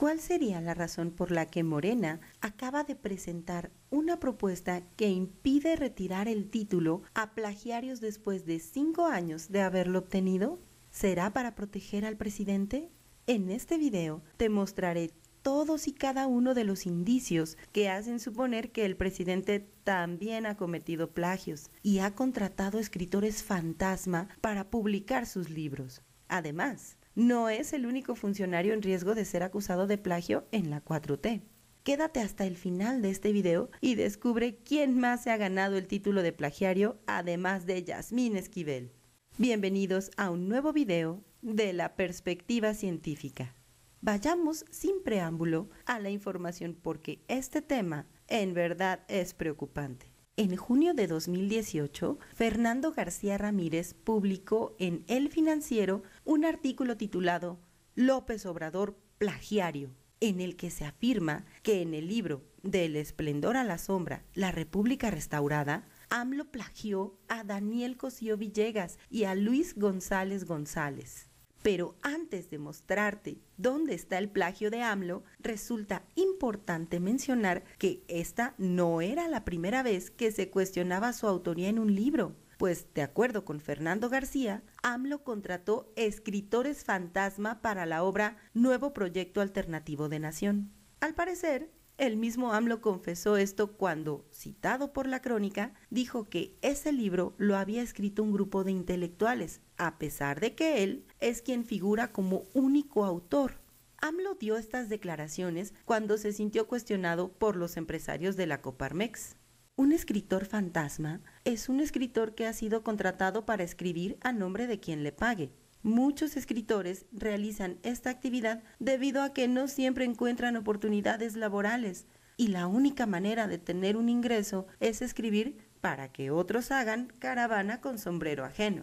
¿Cuál sería la razón por la que Morena acaba de presentar una propuesta que impide retirar el título a plagiarios después de 5 años de haberlo obtenido? ¿Será para proteger al presidente? En este video te mostraré todos y cada uno de los indicios que hacen suponer que el presidente también ha cometido plagios y ha contratado escritores fantasma para publicar sus libros. Además, no es el único funcionario en riesgo de ser acusado de plagio en la 4T. Quédate hasta el final de este video y descubre quién más se ha ganado el título de plagiario, además de Yasmín Esquivel. Bienvenidos a un nuevo video de La Perspectiva Científica. Vayamos sin preámbulo a la información porque este tema en verdad es preocupante. En junio de 2018, Fernando García Ramírez publicó en El Financiero un artículo titulado López Obrador plagiario, en el que se afirma que en el libro Del esplendor a la sombra, la República restaurada, AMLO plagió a Daniel Cosío Villegas y a Luis González González. Pero antes de mostrarte dónde está el plagio de AMLO, resulta importante mencionar que esta no era la primera vez que se cuestionaba su autoría en un libro, pues de acuerdo con Fernando García, AMLO contrató escritores fantasma para la obra Nuevo Proyecto Alternativo de Nación. Al parecer, el mismo AMLO confesó esto cuando, citado por La Crónica, dijo que ese libro lo había escrito un grupo de intelectuales, a pesar de que él es quien figura como único autor. AMLO dio estas declaraciones cuando se sintió cuestionado por los empresarios de la Coparmex. Un escritor fantasma es un escritor que ha sido contratado para escribir a nombre de quien le pague. Muchos escritores realizan esta actividad debido a que no siempre encuentran oportunidades laborales y la única manera de tener un ingreso es escribir para que otros hagan caravana con sombrero ajeno.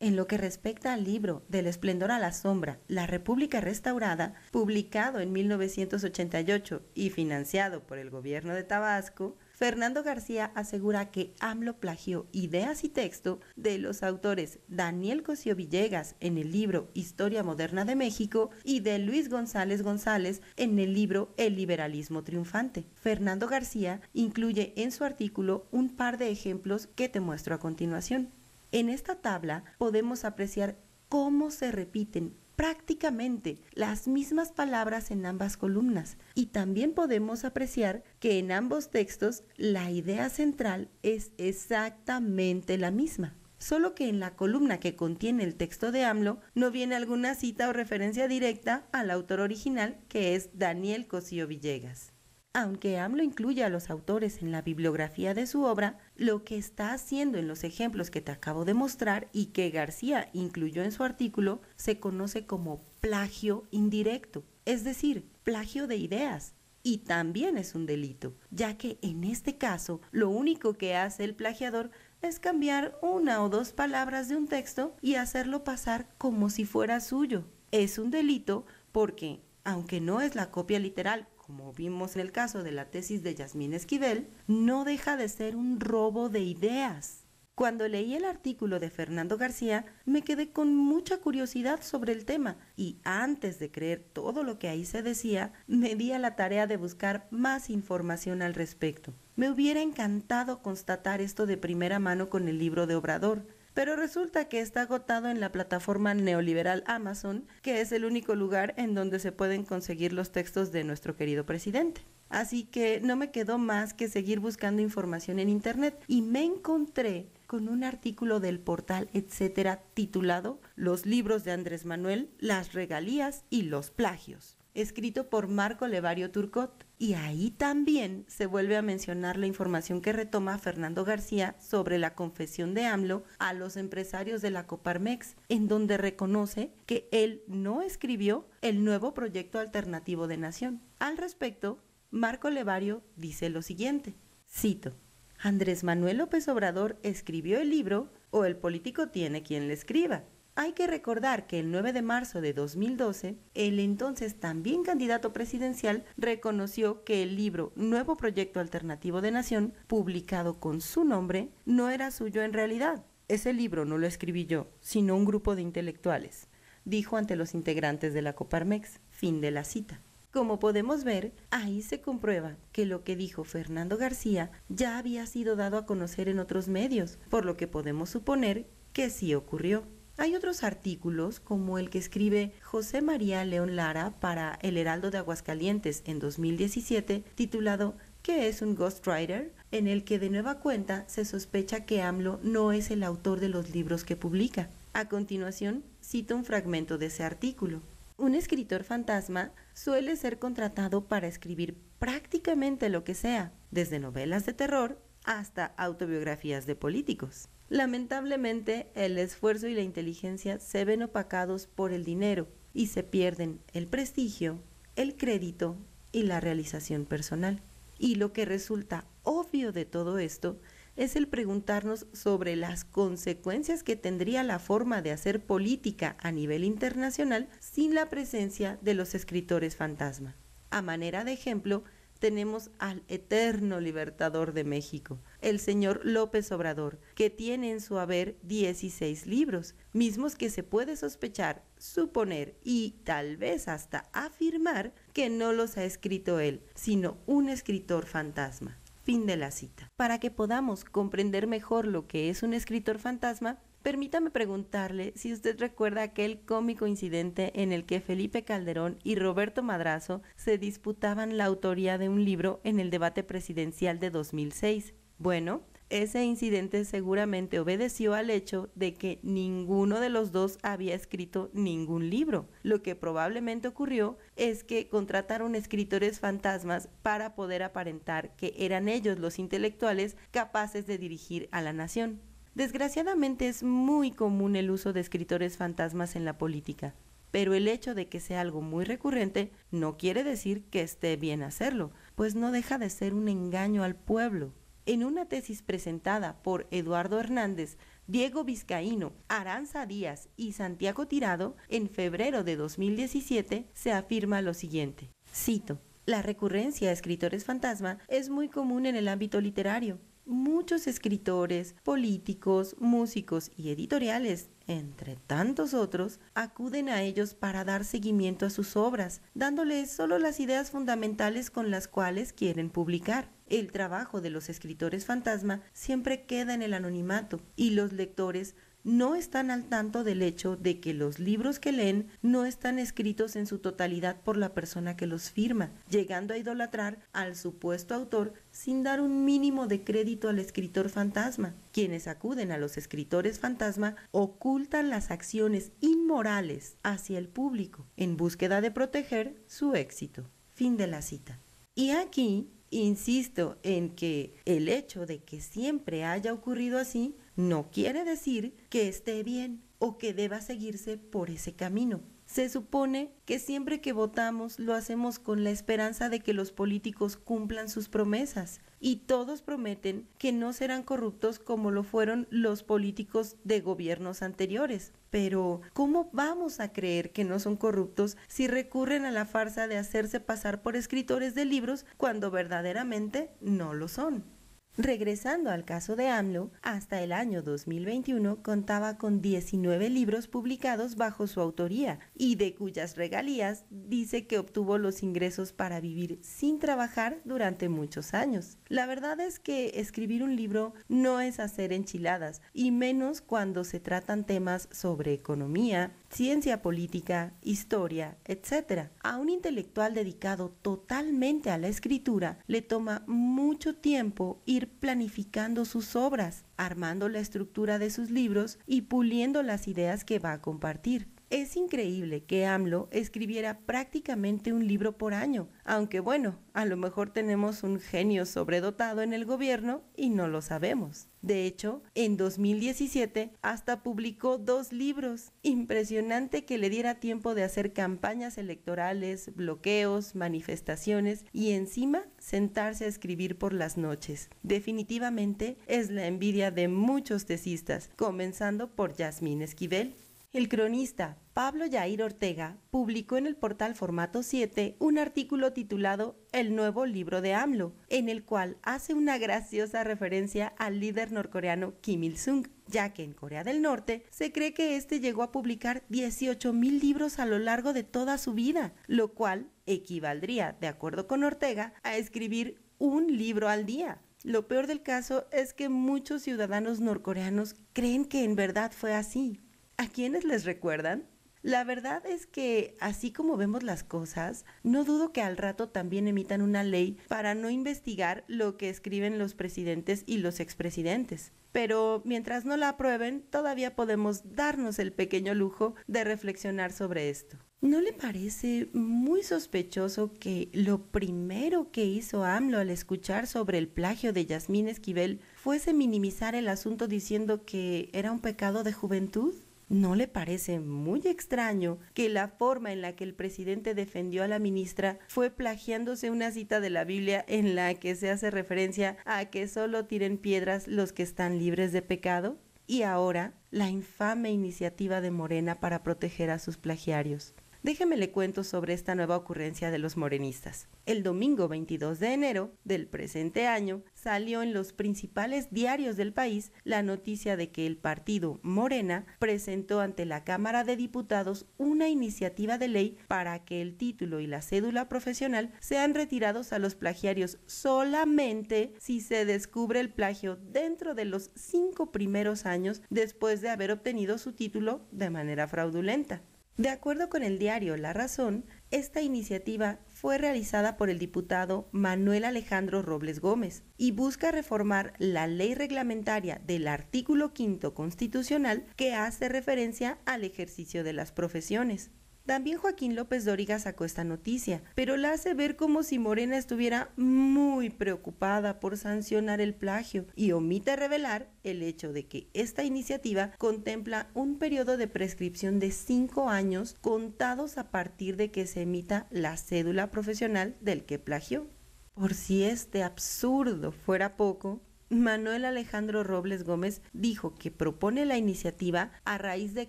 En lo que respecta al libro Del esplendor a la sombra, la República restaurada, publicado en 1988 y financiado por el gobierno de Tabasco, Fernando García asegura que AMLO plagió ideas y texto de los autores Daniel Cosío Villegas en el libro Historia Moderna de México y de Luis González González en el libro El liberalismo triunfante. Fernando García incluye en su artículo un par de ejemplos que te muestro a continuación. En esta tabla podemos apreciar cómo se repiten prácticamente las mismas palabras en ambas columnas y también podemos apreciar que en ambos textos la idea central es exactamente la misma, solo que en la columna que contiene el texto de AMLO no viene alguna cita o referencia directa al autor original, que es Daniel Cosío Villegas. Aunque AMLO incluye a los autores en la bibliografía de su obra, lo que está haciendo en los ejemplos que te acabo de mostrar y que García incluyó en su artículo se conoce como plagio indirecto, es decir, plagio de ideas, y también es un delito, ya que en este caso lo único que hace el plagiador es cambiar 1 o 2 palabras de un texto y hacerlo pasar como si fuera suyo. Es un delito porque, aunque no es la copia literal, como vimos en el caso de la tesis de Yasmín Esquivel, no deja de ser un robo de ideas. Cuando leí el artículo de Fernando García, me quedé con mucha curiosidad sobre el tema y antes de creer todo lo que ahí se decía, me di a la tarea de buscar más información al respecto. Me hubiera encantado constatar esto de primera mano con el libro de Obrador, pero resulta que está agotado en la plataforma neoliberal Amazon, que es el único lugar en donde se pueden conseguir los textos de nuestro querido presidente. Así que no me quedó más que seguir buscando información en internet y me encontré con un artículo del portal Etcétera titulado Los libros de Andrés Manuel, las regalías y los plagios, escrito por Marco Levario Turcot. Y ahí también se vuelve a mencionar la información que retoma Fernando García sobre la confesión de AMLO a los empresarios de la Coparmex, en donde reconoce que él no escribió el Nuevo Proyecto Alternativo de Nación. Al respecto, Marco Levario dice lo siguiente, cito, Andrés Manuel López Obrador escribió el libro o el político tiene quien le escriba. Hay que recordar que el 9 de marzo de 2012, el entonces también candidato presidencial reconoció que el libro Nuevo Proyecto Alternativo de Nación, publicado con su nombre, no era suyo en realidad. Ese libro no lo escribí yo, sino un grupo de intelectuales, dijo ante los integrantes de la Coparmex. Fin de la cita. Como podemos ver, ahí se comprueba que lo que dijo Fernando García ya había sido dado a conocer en otros medios, por lo que podemos suponer que sí ocurrió. Hay otros artículos, como el que escribe José María León Lara para El Heraldo de Aguascalientes en 2017, titulado ¿Qué es un ghostwriter?, en el que de nueva cuenta se sospecha que AMLO no es el autor de los libros que publica. A continuación, cito un fragmento de ese artículo. Un escritor fantasma suele ser contratado para escribir prácticamente lo que sea, desde novelas de terror hasta autobiografías de políticos. Lamentablemente, el esfuerzo y la inteligencia se ven opacados por el dinero y se pierden el prestigio, el crédito y la realización personal. Y lo que resulta obvio de todo esto es el preguntarnos sobre las consecuencias que tendría la forma de hacer política a nivel internacional sin la presencia de los escritores fantasma. A manera de ejemplo, tenemos al eterno libertador de México, el señor López Obrador, que tiene en su haber 16 libros, mismos que se puede sospechar, suponer y tal vez hasta afirmar que no los ha escrito él, sino un escritor fantasma. Fin de la cita. Para que podamos comprender mejor lo que es un escritor fantasma, permítame preguntarle si usted recuerda aquel cómico incidente en el que Felipe Calderón y Roberto Madrazo se disputaban la autoría de un libro en el debate presidencial de 2006. Bueno, ese incidente seguramente obedeció al hecho de que ninguno de los dos había escrito ningún libro. Lo que probablemente ocurrió es que contrataron escritores fantasmas para poder aparentar que eran ellos los intelectuales capaces de dirigir a la nación. Desgraciadamente es muy común el uso de escritores fantasmas en la política, pero el hecho de que sea algo muy recurrente no quiere decir que esté bien hacerlo, pues no deja de ser un engaño al pueblo. En una tesis presentada por Eduardo Hernández, Diego Vizcaíno, Aranza Díaz y Santiago Tirado, en febrero de 2017 se afirma lo siguiente, cito, «La recurrencia a escritores fantasma es muy común en el ámbito literario. Muchos escritores, políticos, músicos y editoriales, entre tantos otros, acuden a ellos para dar seguimiento a sus obras, dándoles solo las ideas fundamentales con las cuales quieren publicar. El trabajo de los escritores fantasma siempre queda en el anonimato y los lectores no están al tanto del hecho de que los libros que leen no están escritos en su totalidad por la persona que los firma, llegando a idolatrar al supuesto autor sin dar un mínimo de crédito al escritor fantasma. Quienes acuden a los escritores fantasma ocultan las acciones inmorales hacia el público en búsqueda de proteger su éxito». Fin de la cita. Y aquí insisto en que el hecho de que siempre haya ocurrido así no quiere decir que esté bien o que deba seguirse por ese camino. Se supone que siempre que votamos lo hacemos con la esperanza de que los políticos cumplan sus promesas, y todos prometen que no serán corruptos como lo fueron los políticos de gobiernos anteriores. Pero, ¿cómo vamos a creer que no son corruptos si recurren a la farsa de hacerse pasar por escritores de libros cuando verdaderamente no lo son? Regresando al caso de AMLO, hasta el año 2021 contaba con 19 libros publicados bajo su autoría y de cuyas regalías dice que obtuvo los ingresos para vivir sin trabajar durante muchos años. La verdad es que escribir un libro no es hacer enchiladas, y menos cuando se tratan temas sobre economía, ciencia política, historia, etc. A un intelectual dedicado totalmente a la escritura le toma mucho tiempo ir planificando sus obras, armando la estructura de sus libros y puliendo las ideas que va a compartir. Es increíble que AMLO escribiera prácticamente un libro por año, aunque bueno, a lo mejor tenemos un genio sobredotado en el gobierno y no lo sabemos. De hecho, en 2017 hasta publicó 2 libros. Impresionante que le diera tiempo de hacer campañas electorales, bloqueos, manifestaciones y encima sentarse a escribir por las noches. Definitivamente es la envidia de muchos tesistas, comenzando por Yasmín Esquivel. El cronista Pablo Yair Ortega publicó en el portal Formato 7 un artículo titulado El nuevo libro de AMLO, en el cual hace una graciosa referencia al líder norcoreano Kim Il-sung, ya que en Corea del Norte se cree que este llegó a publicar 18,000 libros a lo largo de toda su vida, lo cual equivaldría, de acuerdo con Ortega, a escribir un libro al día. Lo peor del caso es que muchos ciudadanos norcoreanos creen que en verdad fue así. ¿A quiénes les recuerdan? La verdad es que, así como vemos las cosas, no dudo que al rato también emitan una ley para no investigar lo que escriben los presidentes y los expresidentes. Pero mientras no la aprueben, todavía podemos darnos el pequeño lujo de reflexionar sobre esto. ¿No le parece muy sospechoso que lo primero que hizo AMLO al escuchar sobre el plagio de Yasmín Esquivel fuese minimizar el asunto diciendo que era un pecado de juventud? ¿No le parece muy extraño que la forma en la que el presidente defendió a la ministra fue plagiándose una cita de la Biblia en la que se hace referencia a que solo tiren piedras los que están libres de pecado? Y ahora, la infame iniciativa de MORENA para proteger a sus plagiarios. Déjeme le cuento sobre esta nueva ocurrencia de los morenistas. El domingo 22 de enero del presente año salió en los principales diarios del país la noticia de que el partido Morena presentó ante la Cámara de Diputados una iniciativa de ley para que el título y la cédula profesional sean retirados a los plagiarios solamente si se descubre el plagio dentro de los 5 primeros años después de haber obtenido su título de manera fraudulenta. De acuerdo con el diario La Razón, esta iniciativa fue realizada por el diputado Manuel Alejandro Robles Gómez y busca reformar la ley reglamentaria del artículo 5º constitucional que hace referencia al ejercicio de las profesiones. También Joaquín López Dóriga sacó esta noticia, pero la hace ver como si Morena estuviera muy preocupada por sancionar el plagio y omite revelar el hecho de que esta iniciativa contempla un periodo de prescripción de 5 años contados a partir de que se emita la cédula profesional del que plagió. Por si este absurdo fuera poco, Manuel Alejandro Robles Gómez dijo que propone la iniciativa a raíz de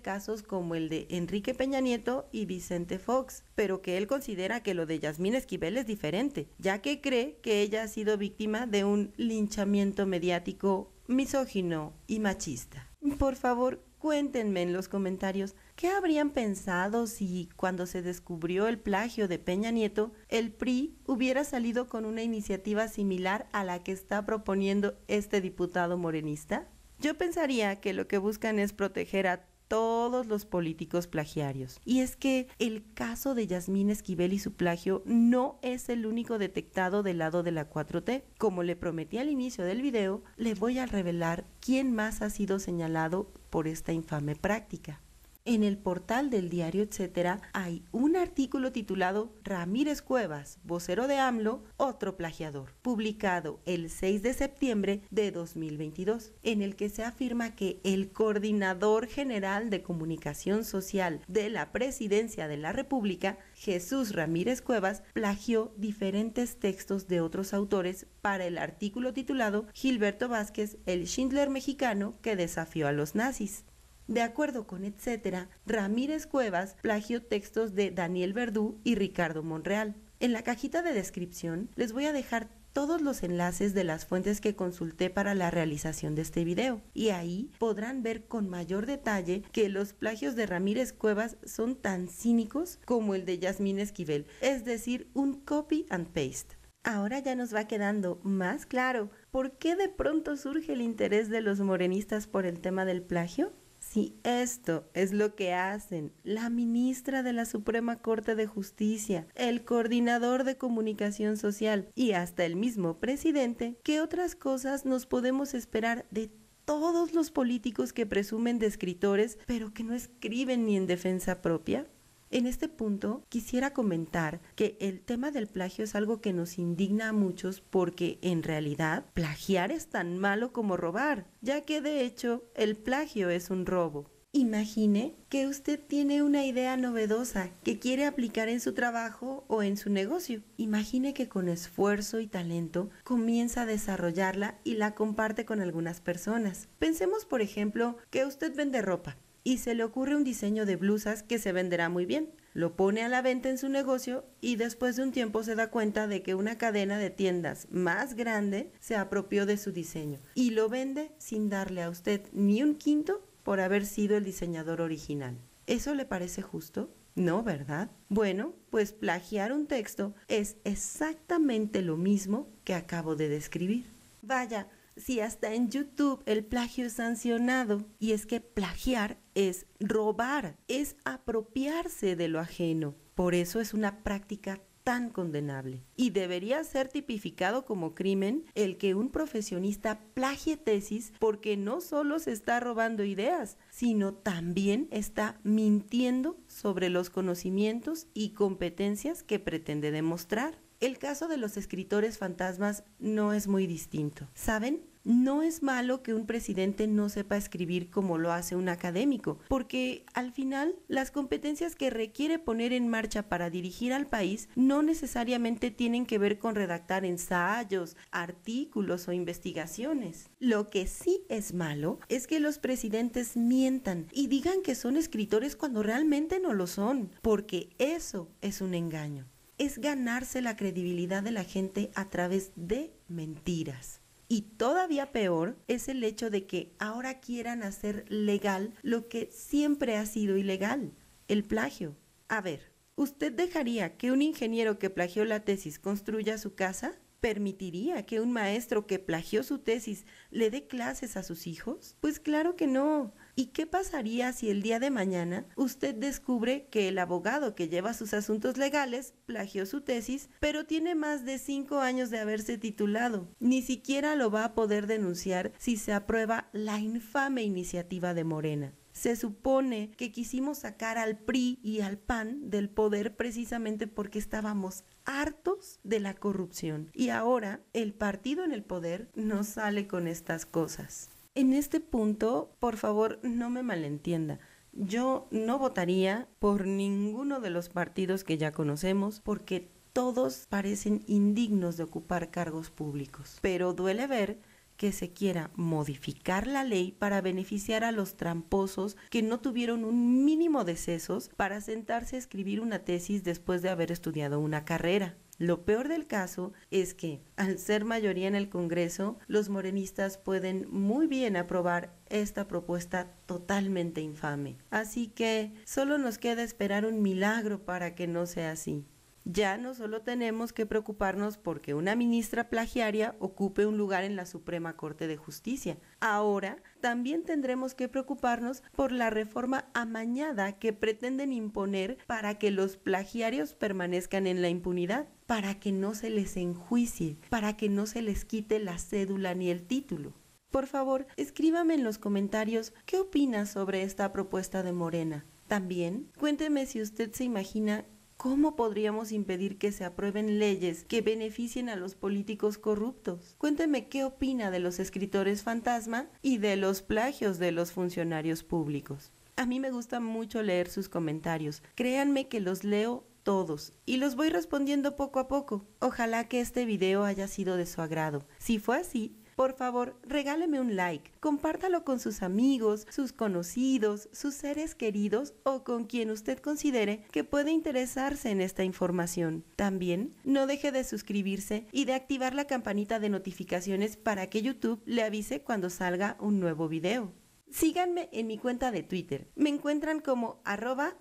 casos como el de Enrique Peña Nieto y Vicente Fox, pero que él considera que lo de Yasmín Esquivel es diferente, ya que cree que ella ha sido víctima de un linchamiento mediático misógino y machista. Por favor, cuéntenme en los comentarios qué habrían pensado si, cuando se descubrió el plagio de Peña Nieto, el PRI hubiera salido con una iniciativa similar a la que está proponiendo este diputado morenista. Yo pensaría que lo que buscan es proteger a todos los políticos plagiarios. Y es que el caso de Yasmín Esquivel y su plagio no es el único detectado del lado de la 4T. Como le prometí al inicio del video, le voy a revelar quién más ha sido señalado por esta infame práctica. En el portal del diario Etcétera hay un artículo titulado Ramírez Cuevas, vocero de AMLO, otro plagiador, publicado el 6 de septiembre de 2022, en el que se afirma que el coordinador general de comunicación social de la Presidencia de la República, Jesús Ramírez Cuevas, plagió diferentes textos de otros autores para el artículo titulado Gilberto Vázquez, el Schindler mexicano que desafió a los nazis. De acuerdo con Etcétera, Ramírez Cuevas plagió textos de Daniel Verdú y Ricardo Monreal. En la cajita de descripción les voy a dejar todos los enlaces de las fuentes que consulté para la realización de este video, y ahí podrán ver con mayor detalle que los plagios de Ramírez Cuevas son tan cínicos como el de Yasmín Esquivel, es decir, un copy and paste. Ahora ya nos va quedando más claro por qué de pronto surge el interés de los morenistas por el tema del plagio. Si esto es lo que hacen la ministra de la Suprema Corte de Justicia, el coordinador de comunicación social y hasta el mismo presidente, ¿qué otras cosas nos podemos esperar de todos los políticos que presumen de escritores pero que no escriben ni en defensa propia? En este punto quisiera comentar que el tema del plagio es algo que nos indigna a muchos porque en realidad plagiar es tan malo como robar, ya que de hecho el plagio es un robo. Imagine que usted tiene una idea novedosa que quiere aplicar en su trabajo o en su negocio. Imagine que con esfuerzo y talento comienza a desarrollarla y la comparte con algunas personas. Pensemos, por ejemplo, que usted vende ropa. y se le ocurre un diseño de blusas que se venderá muy bien. Lo pone a la venta en su negocio y después de un tiempo se da cuenta de que una cadena de tiendas más grande se apropió de su diseño y lo vende sin darle a usted ni un quinto por haber sido el diseñador original. ¿Eso le parece justo? No, ¿verdad? Bueno, pues plagiar un texto es exactamente lo mismo que acabo de describir. Vaya, si hasta en YouTube el plagio es sancionado, y es que plagiar es robar, es apropiarse de lo ajeno. Por eso es una práctica tan condenable. Y debería ser tipificado como crimen el que un profesionista plagie tesis, porque no solo se está robando ideas, sino también está mintiendo sobre los conocimientos y competencias que pretende demostrar. El caso de los escritores fantasmas no es muy distinto, ¿saben? No es malo que un presidente no sepa escribir como lo hace un académico, porque al final las competencias que requiere poner en marcha para dirigir al país no necesariamente tienen que ver con redactar ensayos, artículos o investigaciones. Lo que sí es malo es que los presidentes mientan y digan que son escritores cuando realmente no lo son, porque eso es un engaño. Es ganarse la credibilidad de la gente a través de mentiras. Y todavía peor es el hecho de que ahora quieran hacer legal lo que siempre ha sido ilegal, el plagio. A ver, ¿usted dejaría que un ingeniero que plagió la tesis construya su casa? ¿Permitiría que un maestro que plagió su tesis le dé clases a sus hijos? Pues claro que no. ¿Y qué pasaría si el día de mañana usted descubre que el abogado que lleva sus asuntos legales plagió su tesis, pero tiene más de 5 años de haberse titulado? Ni siquiera lo va a poder denunciar si se aprueba la infame iniciativa de Morena. Se supone que quisimos sacar al PRI y al PAN del poder precisamente porque estábamos hartos de la corrupción. Y ahora el partido en el poder nos sale con estas cosas. En este punto, por favor, no me malentienda. Yo no votaría por ninguno de los partidos que ya conocemos porque todos parecen indignos de ocupar cargos públicos. Pero duele ver que se quiera modificar la ley para beneficiar a los tramposos que no tuvieron un mínimo de sesos para sentarse a escribir una tesis después de haber estudiado una carrera. Lo peor del caso es que, al ser mayoría en el Congreso, los morenistas pueden muy bien aprobar esta propuesta totalmente infame. Así que solo nos queda esperar un milagro para que no sea así. Ya no solo tenemos que preocuparnos porque una ministra plagiaria ocupe un lugar en la Suprema Corte de Justicia. Ahora también tendremos que preocuparnos por la reforma amañada que pretenden imponer para que los plagiarios permanezcan en la impunidad, para que no se les enjuicie, para que no se les quite la cédula ni el título. Por favor, escríbame en los comentarios qué opinas sobre esta propuesta de Morena. También cuénteme si usted se imagina ¿cómo podríamos impedir que se aprueben leyes que beneficien a los políticos corruptos? Cuénteme qué opina de los escritores fantasma y de los plagios de los funcionarios públicos. A mí me gusta mucho leer sus comentarios. Créanme que los leo todos y los voy respondiendo poco a poco. Ojalá que este video haya sido de su agrado. Si fue así, por favor, regáleme un like, compártalo con sus amigos, sus conocidos, sus seres queridos o con quien usted considere que puede interesarse en esta información. También, no deje de suscribirse y de activar la campanita de notificaciones para que YouTube le avise cuando salga un nuevo video. Síganme en mi cuenta de Twitter. Me encuentran como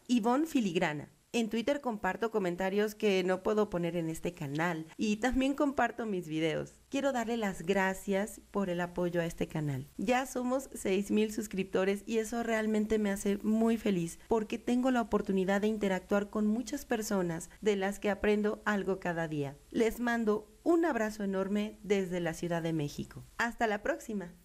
@IvonneFiligrana. En Twitter comparto comentarios que no puedo poner en este canal y también comparto mis videos. Quiero darle las gracias por el apoyo a este canal. Ya somos 6,000 suscriptores y eso realmente me hace muy feliz porque tengo la oportunidad de interactuar con muchas personas de las que aprendo algo cada día. Les mando un abrazo enorme desde la Ciudad de México. Hasta la próxima.